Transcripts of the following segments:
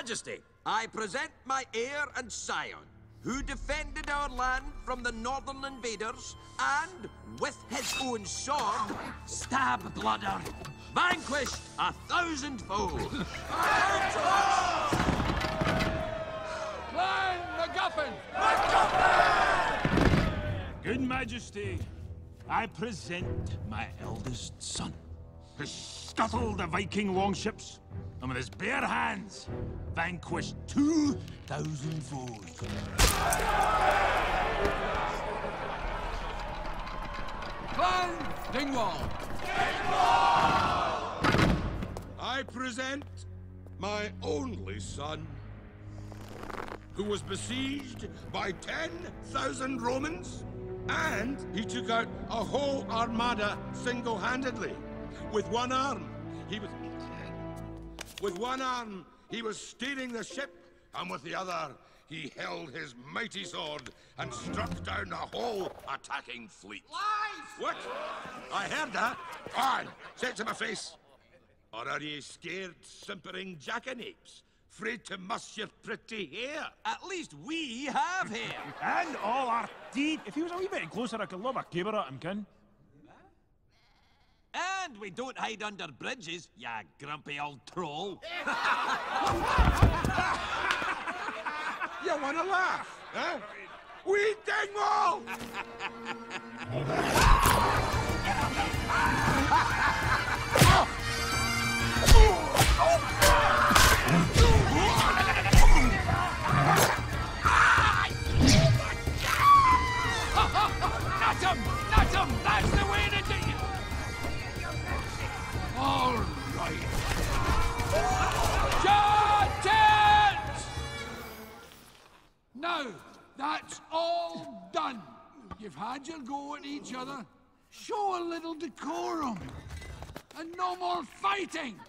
Majesty, I present my heir and scion, who defended our land from the northern invaders and, with his own sword, stab-blooded, vanquished 1,000-fold. Land MacGuffin! MacGuffin! Good Majesty, I present my eldest son, who scuttled the Viking longships, and with his bare hands, vanquished 2,000 foes. Clan Dingwall! Dingwall! I present my only son, who was besieged by 10,000 Romans, and he took out a whole armada single-handedly, with one arm. With one arm, he was steering the ship, and with the other, he held his mighty sword and struck down the whole attacking fleet. Lies! What? I heard that. On! Set to my face. Or are ye scared, simpering jackanapes, afraid to muss your pretty hair? At least we have hair. And all our teeth. If he was a wee bit closer, I could lob a caber at him, kin. And we don't hide under bridges, ya grumpy old troll. You wanna laugh, huh? We Dingwall! Not him! Not him! That's the way to do it! All right. Charge! Now, that's all done. You've had your go at each other. Show a little decorum. And no more fighting.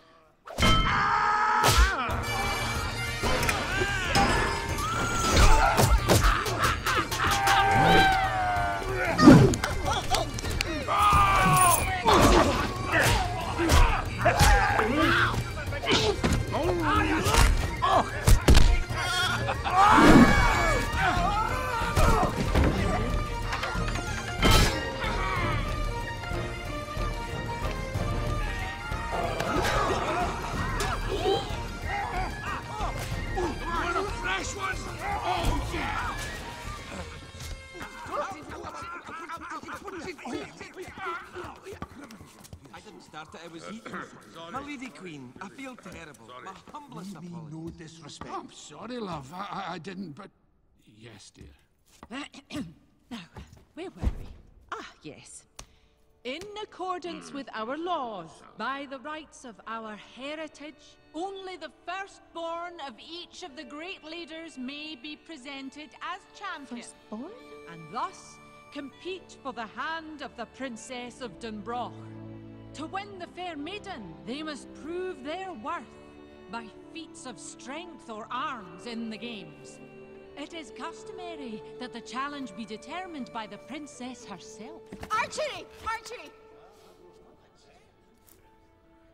It was eaten. My lady queen, I feel terrible. Sorry. My humblest apology. Leave me no disrespect. I'm sorry, love. I didn't, but... Yes, dear. Now, where were we? Ah, yes. In accordance with our laws, by the rights of our heritage, only the firstborn of each of the great leaders may be presented as champion. Firstborn? And thus, compete for the hand of the Princess of Dunbroch. To win the fair maiden, they must prove their worth by feats of strength or arms in the games. It is customary that the challenge be determined by the princess herself. Archery! Archery!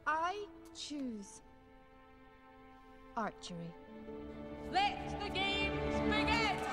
I choose archery. Let the games begin!